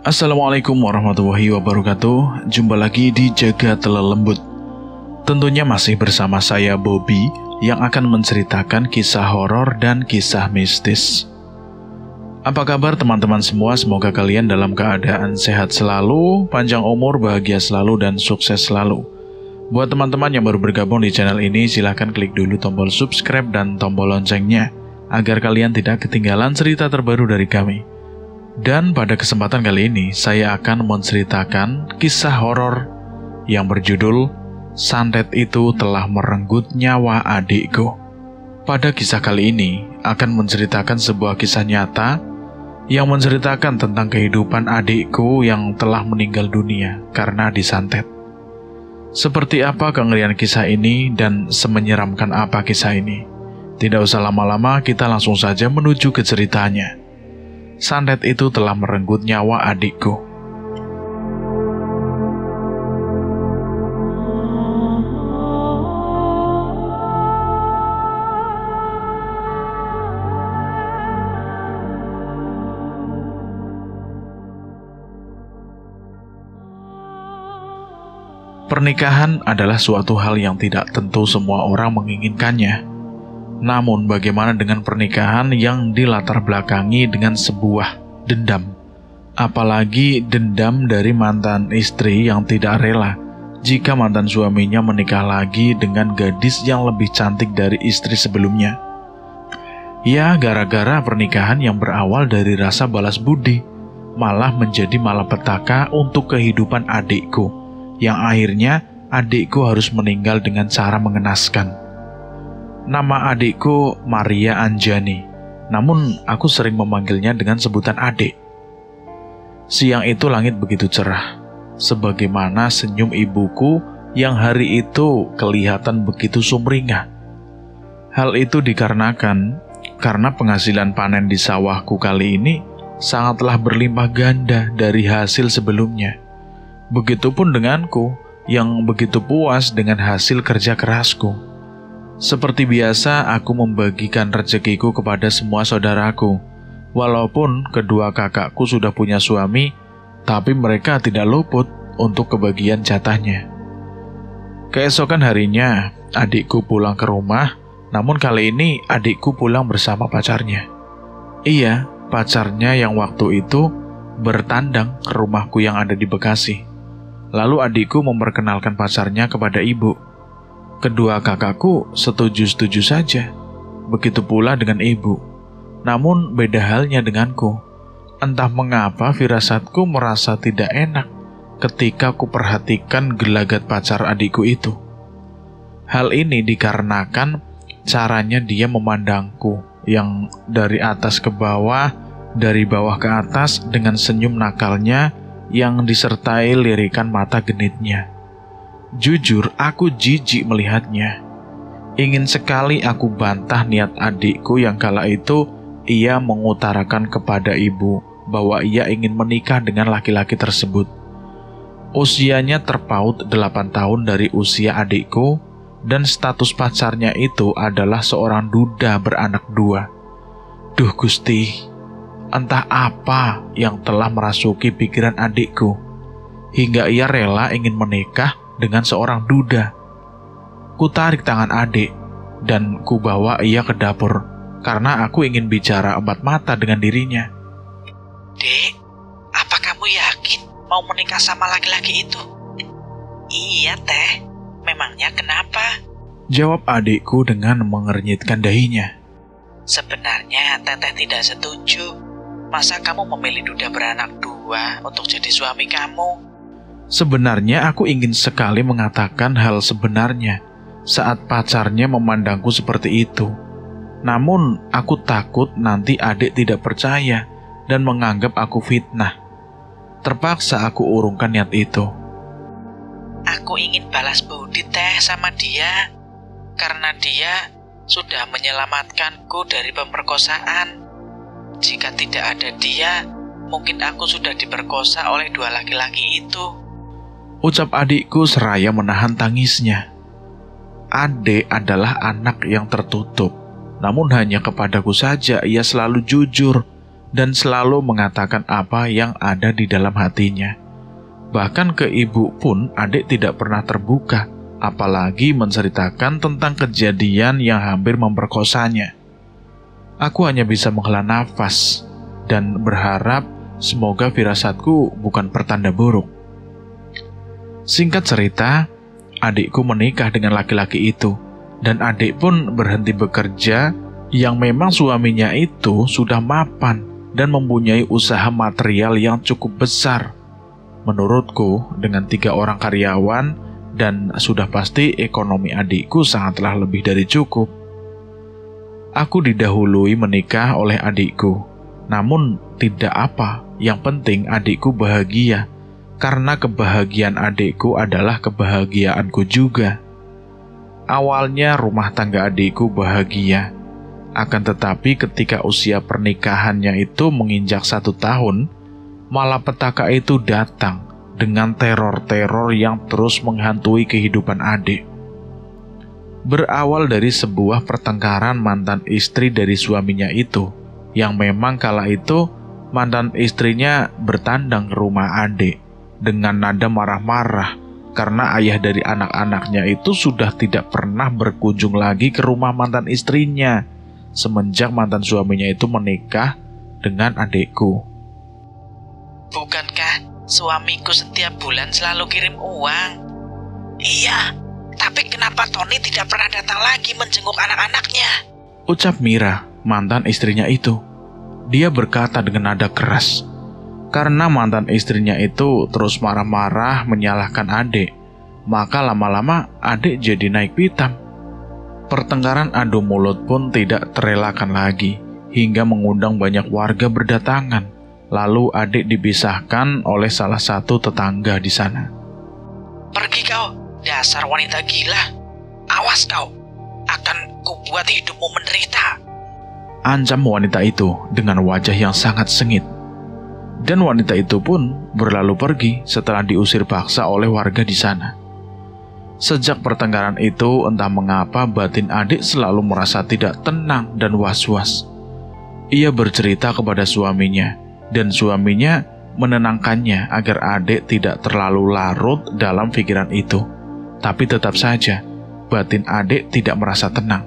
Assalamualaikum warahmatullahi wabarakatuh. Jumpa lagi di Jagad Lelembut. Tentunya masih bersama saya Bobby yang akan menceritakan kisah horor dan kisah mistis. Apa kabar teman-teman semua? Semoga kalian dalam keadaan sehat selalu, panjang umur, bahagia selalu, dan sukses selalu. Buat teman-teman yang baru bergabung di channel ini, silahkan klik dulu tombol subscribe dan tombol loncengnya agar kalian tidak ketinggalan cerita terbaru dari kami. Dan pada kesempatan kali ini, saya akan menceritakan kisah horor yang berjudul Santet Itu Telah Merenggut Nyawa Adikku. Pada kisah kali ini, akan menceritakan sebuah kisah nyata yang menceritakan tentang kehidupan adikku yang telah meninggal dunia karena disantet. Seperti apa kengerian kisah ini dan semenyeramkan apa kisah ini? Tidak usah lama-lama, kita langsung saja menuju ke ceritanya. Santet Itu Telah Merenggut Nyawa Adikku. Pernikahan adalah suatu hal yang tidak tentu semua orang menginginkannya. Namun bagaimana dengan pernikahan yang dilatar belakangi dengan sebuah dendam? Apalagi dendam dari mantan istri yang tidak rela jika mantan suaminya menikah lagi dengan gadis yang lebih cantik dari istri sebelumnya. Ya, gara-gara pernikahan yang berawal dari rasa balas budi malah menjadi malapetaka untuk kehidupan adikku, yang akhirnya adikku harus meninggal dengan cara mengenaskan. Nama adikku Maria Anjani, namun aku sering memanggilnya dengan sebutan adik. Siang itu langit begitu cerah, sebagaimana senyum ibuku yang hari itu kelihatan begitu sumringah. Hal itu dikarenakan karena penghasilan panen di sawahku kali ini sangatlah berlimpah ganda dari hasil sebelumnya. Begitupun denganku yang begitu puas dengan hasil kerja kerasku. Seperti biasa, aku membagikan rezekiku kepada semua saudaraku. Walaupun kedua kakakku sudah punya suami, tapi mereka tidak luput untuk kebagian jatahnya. Keesokan harinya, adikku pulang ke rumah, namun kali ini adikku pulang bersama pacarnya. Iya, pacarnya yang waktu itu bertandang ke rumahku yang ada di Bekasi. Lalu adikku memperkenalkan pacarnya kepada ibu. Kedua kakakku setuju-setuju saja, begitu pula dengan ibu. Namun beda halnya denganku. Entah mengapa firasatku merasa tidak enak ketika ku perhatikan gelagat pacar adikku itu. Hal ini dikarenakan caranya dia memandangku yang dari atas ke bawah, dari bawah ke atas dengan senyum nakalnya yang disertai lirikan mata genitnya. Jujur, aku jijik melihatnya. Ingin sekali aku bantah niat adikku yang kala itu ia mengutarakan kepada ibu bahwa ia ingin menikah dengan laki-laki tersebut. Usianya terpaut 8 tahun dari usia adikku, dan status pacarnya itu adalah seorang duda beranak dua. Duh Gusti, entah apa yang telah merasuki pikiran adikku, hingga ia rela ingin menikah dengan seorang duda. Ku tarik tangan adik dan ku bawa ia ke dapur karena aku ingin bicara empat mata dengan dirinya. "Dek, apa kamu yakin mau menikah sama laki-laki itu?" "Iya, Teh. Memangnya kenapa?" jawab adikku dengan mengernyitkan dahinya. "Sebenarnya Teteh tidak setuju. Masa kamu memilih duda beranak dua untuk jadi suami kamu?" Sebenarnya aku ingin sekali mengatakan hal sebenarnya saat pacarnya memandangku seperti itu. Namun aku takut nanti adik tidak percaya dan menganggap aku fitnah. Terpaksa aku urungkan niat itu. "Aku ingin balas budi, Teh, sama dia. Karena dia sudah menyelamatkanku dari pemerkosaan. Jika tidak ada dia, mungkin aku sudah diperkosa oleh dua laki-laki itu," ucap adikku seraya menahan tangisnya. Adik adalah anak yang tertutup, namun hanya kepadaku saja ia selalu jujur dan selalu mengatakan apa yang ada di dalam hatinya. Bahkan ke ibu pun adik tidak pernah terbuka, apalagi menceritakan tentang kejadian yang hampir memperkosanya. Aku hanya bisa menghela nafas dan berharap semoga firasatku bukan pertanda buruk. Singkat cerita, adikku menikah dengan laki-laki itu, dan adik pun berhenti bekerja yang memang suaminya itu sudah mapan dan mempunyai usaha material yang cukup besar. Menurutku, dengan 3 orang karyawan dan sudah pasti ekonomi adikku sangatlah lebih dari cukup. Aku didahului menikah oleh adikku, namun tidak apa, yang penting adikku bahagia, karena kebahagiaan adikku adalah kebahagiaanku juga. Awalnya rumah tangga adikku bahagia, akan tetapi ketika usia pernikahannya itu menginjak 1 tahun, malapetaka itu datang dengan teror-teror yang terus menghantui kehidupan adik. Berawal dari sebuah pertengkaran mantan istri dari suaminya itu, yang memang kala itu mantan istrinya bertandang ke rumah adik dengan nada marah-marah karena ayah dari anak-anaknya itu sudah tidak pernah berkunjung lagi ke rumah mantan istrinya semenjak mantan suaminya itu menikah dengan adikku. Bukankah suamiku setiap bulan selalu kirim uang? Iya. Tapi kenapa Tony tidak pernah datang lagi menjenguk anak-anaknya? Ucap Mira, mantan istrinya itu. Dia berkata dengan nada keras. Karena mantan istrinya itu terus marah-marah menyalahkan adik, maka lama-lama adik jadi naik pitam. Pertengkaran adu mulut pun tidak terelakkan lagi, hingga mengundang banyak warga berdatangan. Lalu adik dipisahkan oleh salah satu tetangga di sana. Pergi kau! Dasar wanita gila, awas kau, akan kubuat hidupmu menderita. Ancam wanita itu dengan wajah yang sangat sengit. Dan wanita itu pun berlalu pergi setelah diusir paksa oleh warga di sana. Sejak pertengkaran itu, entah mengapa batin adik selalu merasa tidak tenang dan was-was. Ia bercerita kepada suaminya, dan suaminya menenangkannya agar adik tidak terlalu larut dalam pikiran itu. Tapi tetap saja, batin adik tidak merasa tenang.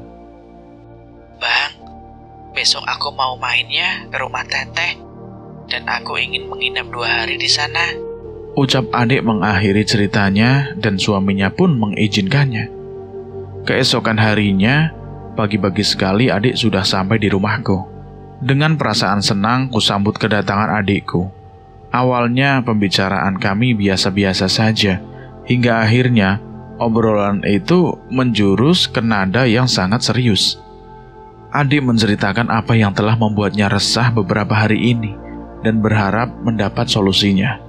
Bang, besok aku mau mainnya ke rumah teteh, dan aku ingin menginap 2 hari di sana. Ucap adik mengakhiri ceritanya, dan suaminya pun mengizinkannya. Keesokan harinya, pagi-pagi sekali adik sudah sampai di rumahku. Dengan perasaan senang, kusambut kedatangan adikku. Awalnya pembicaraan kami biasa-biasa saja, hingga akhirnya obrolan itu menjurus ke nada yang sangat serius. Adik menceritakan apa yang telah membuatnya resah beberapa hari ini dan berharap mendapat solusinya.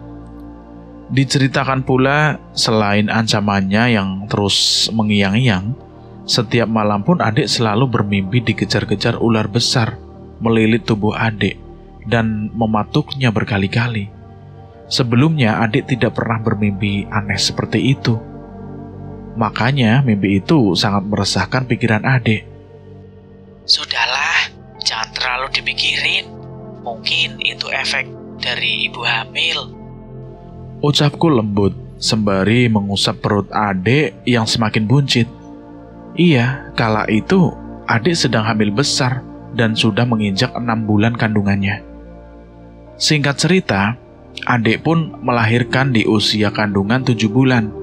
Diceritakan pula, selain ancamannya yang terus mengiang-iang, setiap malam pun adik selalu bermimpi dikejar-kejar ular besar melilit tubuh adik dan mematuknya berkali-kali. Sebelumnya adik tidak pernah bermimpi aneh seperti itu. Makanya mimpi itu sangat meresahkan pikiran adik. Sudahlah, jangan terlalu dipikirin. Mungkin itu efek dari ibu hamil. Ucapku lembut sembari mengusap perut adik yang semakin buncit. Iya, kala itu adik sedang hamil besar dan sudah menginjak 6 bulan kandungannya. Singkat cerita, adik pun melahirkan di usia kandungan 7 bulan.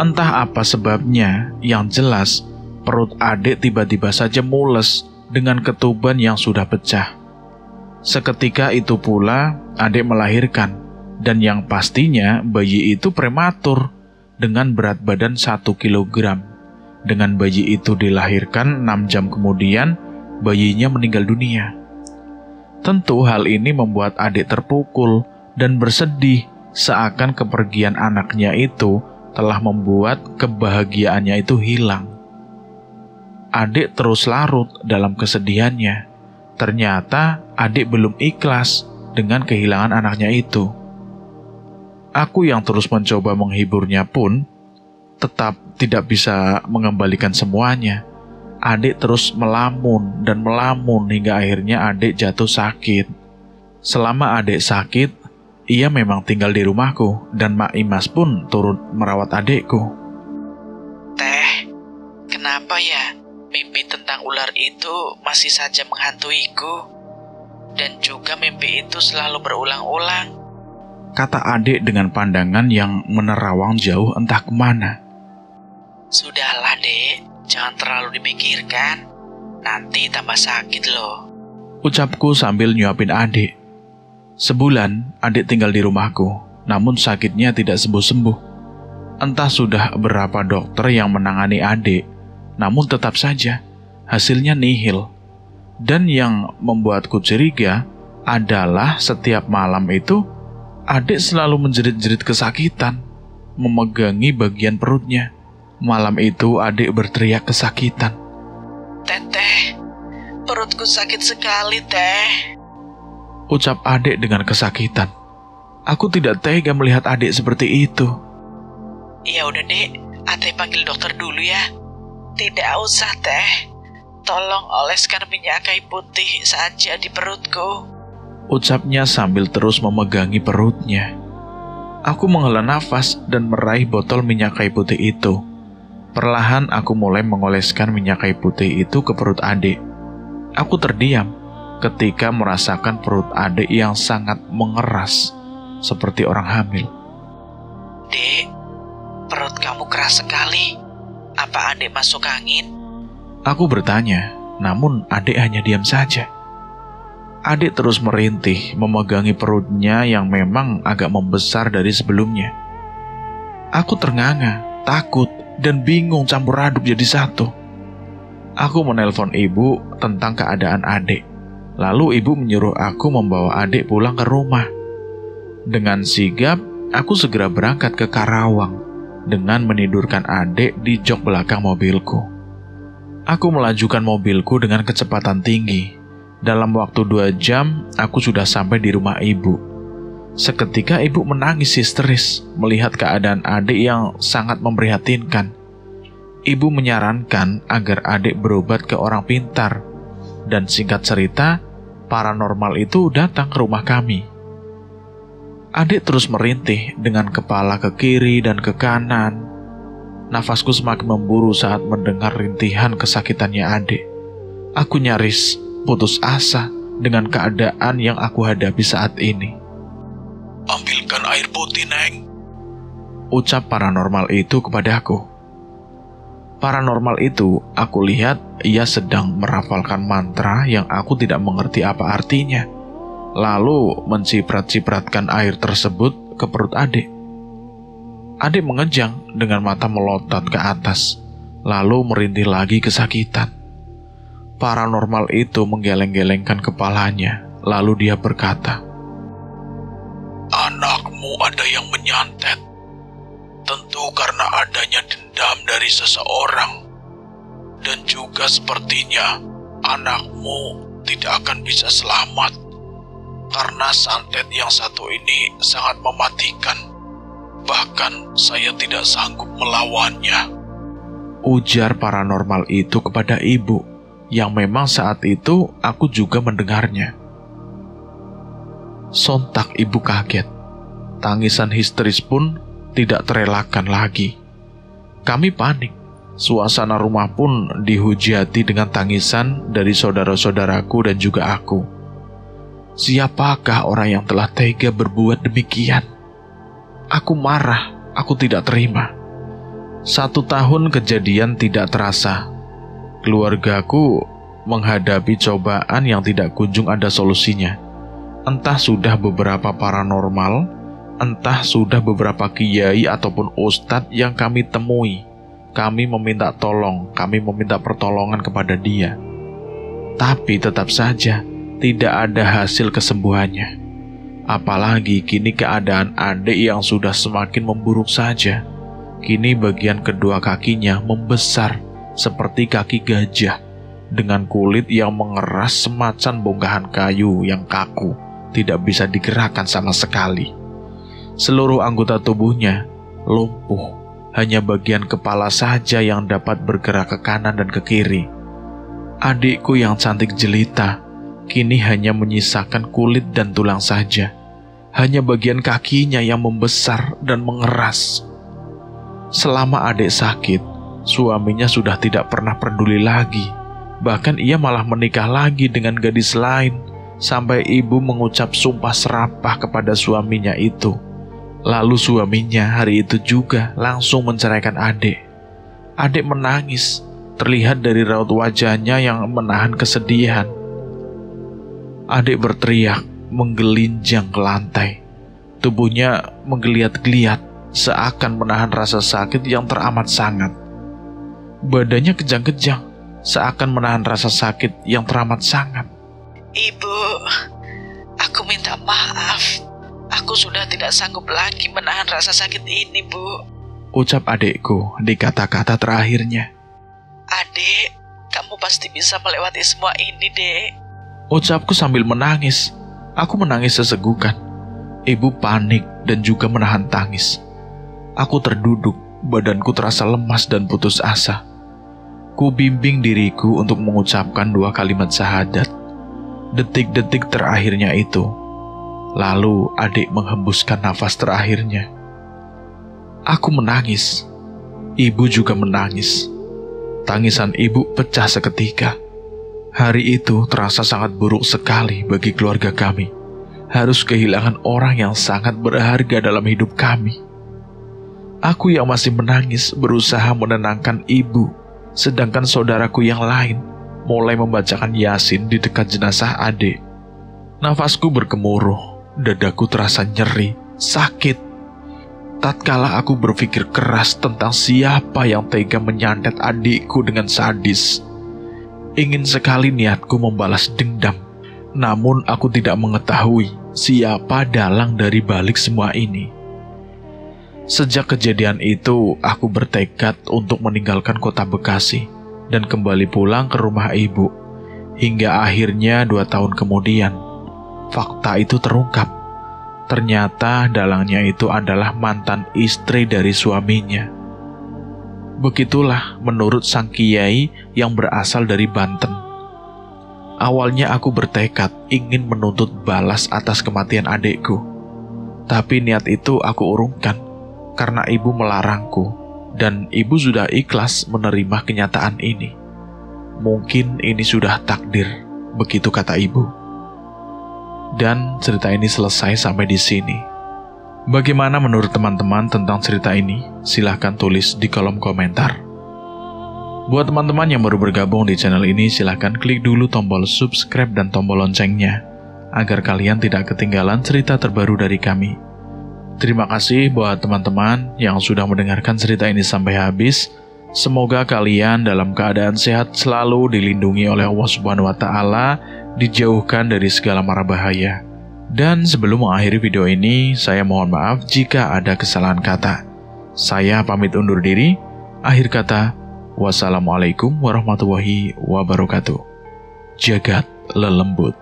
Entah apa sebabnya, yang jelas perut adik tiba-tiba saja mules dengan ketuban yang sudah pecah. Seketika itu pula adik melahirkan, dan yang pastinya bayi itu prematur dengan berat badan 1 kg. Dengan bayi itu dilahirkan, 6 jam kemudian bayinya meninggal dunia. Tentu hal ini membuat adik terpukul dan bersedih, seakan kepergian anaknya itu telah membuat kebahagiaannya itu hilang. Adik terus larut dalam kesedihannya. Ternyata adik belum ikhlas dengan kehilangan anaknya itu. Aku yang terus mencoba menghiburnya pun tetap tidak bisa mengembalikan semuanya. Adik terus melamun dan melamun hingga akhirnya adik jatuh sakit. Selama adik sakit, ia memang tinggal di rumahku dan Mak Imas pun turut merawat adikku. Teh, kenapa ya mimpi tentang ular itu masih saja menghantuiku? Dan juga mimpi itu selalu berulang-ulang, kata adik dengan pandangan yang menerawang jauh entah kemana. Sudahlah dek, jangan terlalu dipikirkan, nanti tambah sakit loh, ucapku sambil nyuapin adik. Sebulan, adik tinggal di rumahku, namun sakitnya tidak sembuh-sembuh. Entah sudah berapa dokter yang menangani adik, namun tetap saja hasilnya nihil. Dan yang membuatku curiga adalah setiap malam itu, adik selalu menjerit-jerit kesakitan, memegangi bagian perutnya. Malam itu adik berteriak kesakitan. Teteh, perutku sakit sekali, teh, ucap adik dengan kesakitan. Aku tidak tega melihat adik seperti itu. Ya udah dek, Ate panggil dokter dulu ya. Tidak usah teh, tolong oleskan minyak kayu putih saja di perutku, ucapnya sambil terus memegangi perutnya. Aku menghela nafas dan meraih botol minyak kayu putih itu. Perlahan aku mulai mengoleskan minyak kayu putih itu ke perut adik. Aku terdiam ketika merasakan perut adik yang sangat mengeras, seperti orang hamil. Dek, perut kamu keras sekali. Apa adik masuk angin? Aku bertanya, namun adik hanya diam saja. Adik terus merintih, memegangi perutnya yang memang agak membesar dari sebelumnya. Aku ternganga, takut, dan bingung campur aduk jadi satu. Aku menelpon ibu tentang keadaan adik. Lalu ibu menyuruh aku membawa adik pulang ke rumah. Dengan sigap, aku segera berangkat ke Karawang dengan menidurkan adik di jok belakang mobilku. Aku melajukan mobilku dengan kecepatan tinggi. Dalam waktu 2 jam, aku sudah sampai di rumah ibu. Seketika ibu menangis histeris melihat keadaan adik yang sangat memprihatinkan. Ibu menyarankan agar adik berobat ke orang pintar. Dan singkat cerita, paranormal itu datang ke rumah kami. Adik terus merintih dengan kepala ke kiri dan ke kanan. Nafasku semakin memburu saat mendengar rintihan kesakitannya adik. Aku nyaris putus asa dengan keadaan yang aku hadapi saat ini. Ambilkan air putih, Neng, ucap paranormal itu kepadaku. Paranormal itu, aku lihat ia sedang merafalkan mantra yang aku tidak mengerti apa artinya, lalu menciprat-cipratkan air tersebut ke perut adik. Adik mengejang dengan mata melotot ke atas, lalu merintih lagi kesakitan. Paranormal itu menggeleng-gelengkan kepalanya, lalu dia berkata, "Anakmu ada yang menyantet. Tentu karena adanya dendam dari seseorang. Dan juga sepertinya anakmu tidak akan bisa selamat karena santet yang satu ini sangat mematikan. Bahkan saya tidak sanggup melawannya," ujar paranormal itu kepada ibu, yang memang saat itu aku juga mendengarnya. Sontak ibu kaget. Tangisan histeris pun tidak terelakkan lagi. Kami panik. Suasana rumah pun dihujati dengan tangisan dari saudara-saudaraku dan juga aku. Siapakah orang yang telah tega berbuat demikian? Aku marah, aku tidak terima. 1 tahun kejadian tidak terasa. Keluargaku menghadapi cobaan yang tidak kunjung ada solusinya. Entah sudah beberapa paranormal, entah sudah beberapa kiai ataupun ustadz yang kami temui. Kami meminta tolong, kami meminta pertolongan kepada dia. Tapi tetap saja tidak ada hasil kesembuhannya. Apalagi kini keadaan adik yang sudah semakin memburuk saja. Kini bagian kedua kakinya membesar seperti kaki gajah, dengan kulit yang mengeras semacam bongkahan kayu yang kaku, tidak bisa digerakkan sama sekali. Seluruh anggota tubuhnya lumpuh, hanya bagian kepala saja yang dapat bergerak ke kanan dan ke kiri. Adikku yang cantik jelita, kini hanya menyisakan kulit dan tulang saja. Hanya bagian kakinya yang membesar dan mengeras. Selama adik sakit, suaminya sudah tidak pernah peduli lagi. Bahkan ia malah menikah lagi dengan gadis lain, sampai ibu mengucap sumpah serapah kepada suaminya itu. Lalu suaminya hari itu juga langsung menceraikan adik. Adik menangis, terlihat dari raut wajahnya yang menahan kesedihan. Adik berteriak, menggelinjang ke lantai. Tubuhnya menggeliat-geliat, seakan menahan rasa sakit yang teramat sangat. Badannya kejang-kejang, seakan menahan rasa sakit yang teramat sangat. Ibu, aku minta maaf. Aku sudah tidak sanggup lagi menahan rasa sakit ini, Bu, ucap adikku di kata-kata terakhirnya. Adik, kamu pasti bisa melewati semua ini, Dek, ucapku sambil menangis. Aku menangis sesegukan. Ibu panik dan juga menahan tangis. Aku terduduk, badanku terasa lemas dan putus asa. Ku bimbing diriku untuk mengucapkan 2 kalimat syahadat. Detik-detik terakhirnya itu. Lalu adik menghembuskan nafas terakhirnya. Aku menangis. Ibu juga menangis. Tangisan ibu pecah seketika. Hari itu terasa sangat buruk sekali bagi keluarga kami. Harus kehilangan orang yang sangat berharga dalam hidup kami. Aku yang masih menangis berusaha menenangkan ibu, sedangkan saudaraku yang lain mulai membacakan Yasin di dekat jenazah adik. Nafasku bergemuruh, dadaku terasa nyeri, sakit. Tatkala aku berpikir keras tentang siapa yang tega menyantet adikku dengan sadis. Ingin sekali niatku membalas dendam, namun aku tidak mengetahui siapa dalang dari balik semua ini. Sejak kejadian itu, aku bertekad untuk meninggalkan kota Bekasi dan kembali pulang ke rumah ibu. Hingga akhirnya 2 tahun kemudian, fakta itu terungkap. Ternyata dalangnya itu adalah mantan istri dari suaminya. Begitulah menurut sang kiai yang berasal dari Banten. Awalnya aku bertekad ingin menuntut balas atas kematian adikku. Tapi niat itu aku urungkan karena ibu melarangku dan ibu sudah ikhlas menerima kenyataan ini. Mungkin ini sudah takdir, begitu kata ibu. Dan cerita ini selesai sampai di sini. Bagaimana menurut teman-teman tentang cerita ini? Silahkan tulis di kolom komentar. Buat teman-teman yang baru bergabung di channel ini, silahkan klik dulu tombol subscribe dan tombol loncengnya, agar kalian tidak ketinggalan cerita terbaru dari kami. Terima kasih buat teman-teman yang sudah mendengarkan cerita ini sampai habis. Semoga kalian dalam keadaan sehat selalu, dilindungi oleh Allah SWT, dijauhkan dari segala mara bahaya. Dan sebelum mengakhiri video ini, saya mohon maaf jika ada kesalahan kata. Saya pamit undur diri. Akhir kata, wassalamualaikum warahmatullahi wabarakatuh. Jagad lelembut.